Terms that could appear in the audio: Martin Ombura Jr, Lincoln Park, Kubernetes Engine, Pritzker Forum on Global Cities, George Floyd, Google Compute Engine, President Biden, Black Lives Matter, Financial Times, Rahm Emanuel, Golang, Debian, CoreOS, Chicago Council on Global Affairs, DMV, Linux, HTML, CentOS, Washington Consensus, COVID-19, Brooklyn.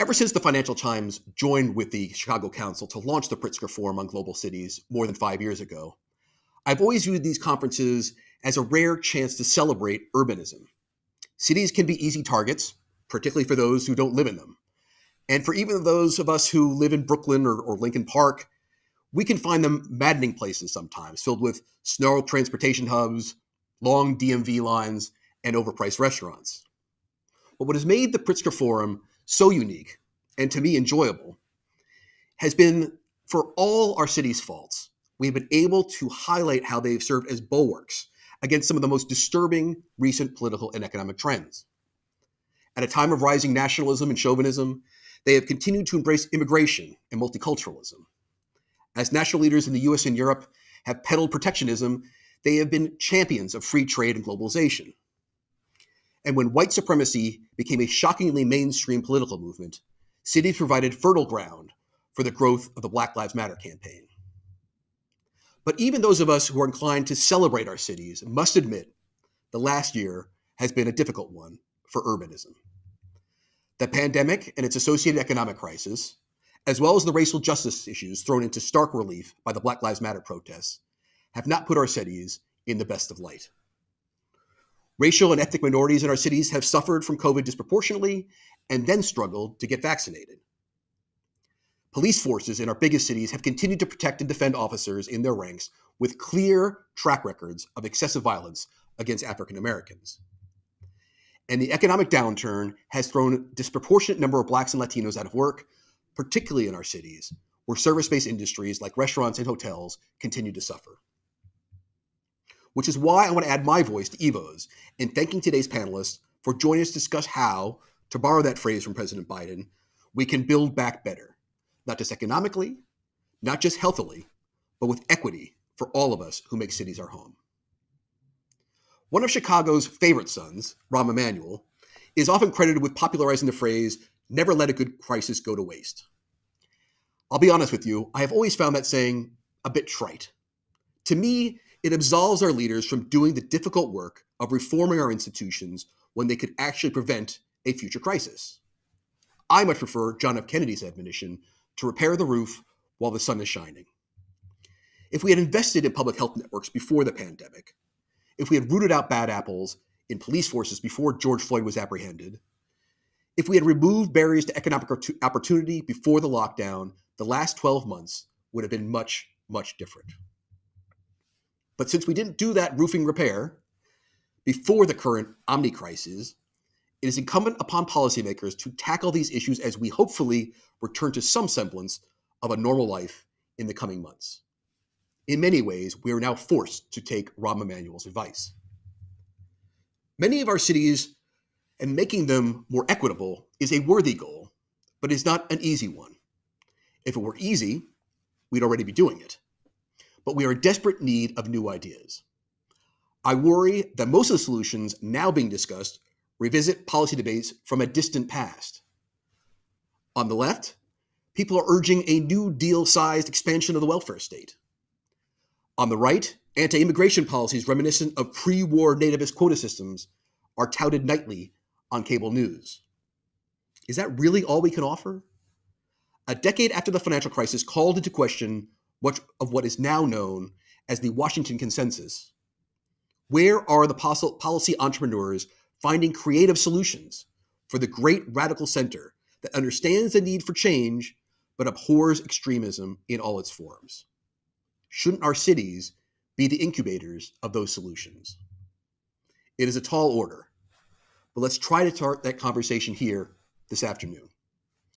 Ever since the Financial Times joined with the Chicago Council to launch the Pritzker Forum on Global Cities more than 5 years ago, I've always viewed these conferences as a rare chance to celebrate urbanism. Cities can be easy targets, particularly for those who don't live in them. And for even those of us who live in Brooklyn or Lincoln Park, we can find them maddening places sometimes, filled with snarled transportation hubs, long DMV lines, and overpriced restaurants. But what has made the Pritzker Forum so unique, and to me enjoyable, has been, for all our city's faults, we've been able to highlight how they've served as bulwarks against some of the most disturbing recent political and economic trends. At a time of rising nationalism and chauvinism, they have continued to embrace immigration and multiculturalism. As national leaders in the US and Europe have peddled protectionism, they have been champions of free trade and globalization. And when white supremacy became a shockingly mainstream political movement, cities provided fertile ground for the growth of the Black Lives Matter campaign. But even those of us who are inclined to celebrate our cities must admit the last year has been a difficult one for urbanism. The pandemic and its associated economic crisis, as well as the racial justice issues thrown into stark relief by the Black Lives Matter protests, have not put our cities in the best of light. Racial and ethnic minorities in our cities have suffered from COVID disproportionately and then struggled to get vaccinated. Police forces in our biggest cities have continued to protect and defend officers in their ranks with clear track records of excessive violence against African Americans. And the economic downturn has thrown a disproportionate number of Blacks and Latinos out of work, particularly in our cities, where service-based industries like restaurants and hotels continue to suffer. Which is why I want to add my voice to Evo's in thanking today's panelists for joining us to discuss how, to borrow that phrase from President Biden, we can build back better, not just economically, not just healthily, but with equity for all of us who make cities our home. One of Chicago's favorite sons, Rahm Emanuel, is often credited with popularizing the phrase, never let a good crisis go to waste. I'll be honest with you, I have always found that saying a bit trite. To me, it absolves our leaders from doing the difficult work of reforming our institutions when they could actually prevent a future crisis. I much prefer John F. Kennedy's admonition to repair the roof while the sun is shining. If we had invested in public health networks before the pandemic, if we had rooted out bad apples in police forces before George Floyd was apprehended, if we had removed barriers to economic opportunity before the lockdown, the last 12 months would have been much, much different. But since we didn't do that roofing repair before the current Omni crisis, it is incumbent upon policymakers to tackle these issues as we hopefully return to some semblance of a normal life in the coming months. In many ways, we are now forced to take Rahm Emanuel's advice. Many of our cities and making them more equitable is a worthy goal, but is not an easy one. If it were easy, we'd already be doing it. But we are in desperate need of new ideas. I worry that most of the solutions now being discussed revisit policy debates from a distant past. On the left, people are urging a New Deal-sized expansion of the welfare state. On the right, anti-immigration policies reminiscent of pre-war nativist quota systems are touted nightly on cable news. Is that really all we can offer? A decade after the financial crisis called into question much of what is now known as the Washington Consensus, where are the policy entrepreneurs finding creative solutions for the great radical center that understands the need for change but abhors extremism in all its forms? Shouldn't our cities be the incubators of those solutions? It is a tall order, but let's try to start that conversation here this afternoon.